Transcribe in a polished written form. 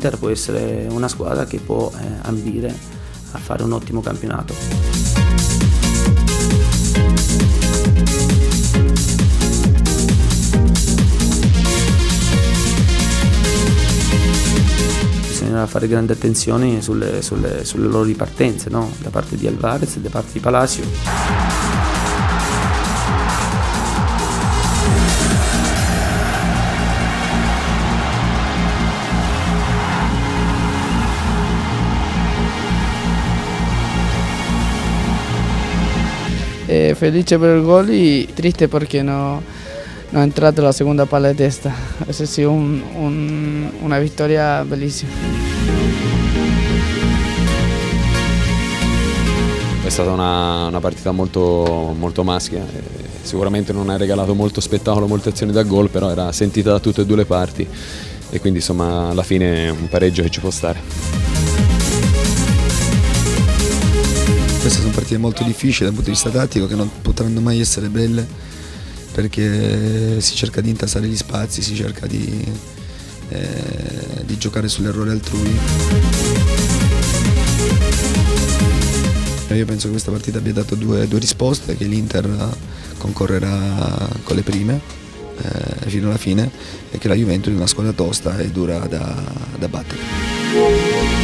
l'Inter può essere una squadra che può ambire a fare un ottimo campionato. Bisognerà fare grande attenzione sulle loro ripartenze, no? Da parte di Alvarez e da parte di Palacio. Felice per il gol e triste perché no è entrato la seconda palla di testa. Questa è stata una vittoria bellissima. È stata una partita molto maschia, sicuramente non ha regalato molto spettacolo, molte azioni da gol, però era sentita da tutte e due le parti e quindi insomma alla fine un pareggio che ci può stare. Queste sono partite molto difficili dal punto di vista tattico, che non potranno mai essere belle, perché si cerca di intasare gli spazi, si cerca di giocare sull'errore altrui. Io penso che questa partita abbia dato due risposte, che l'Inter concorrerà con le prime fino alla fine e che la Juventus è una squadra tosta e dura da battere.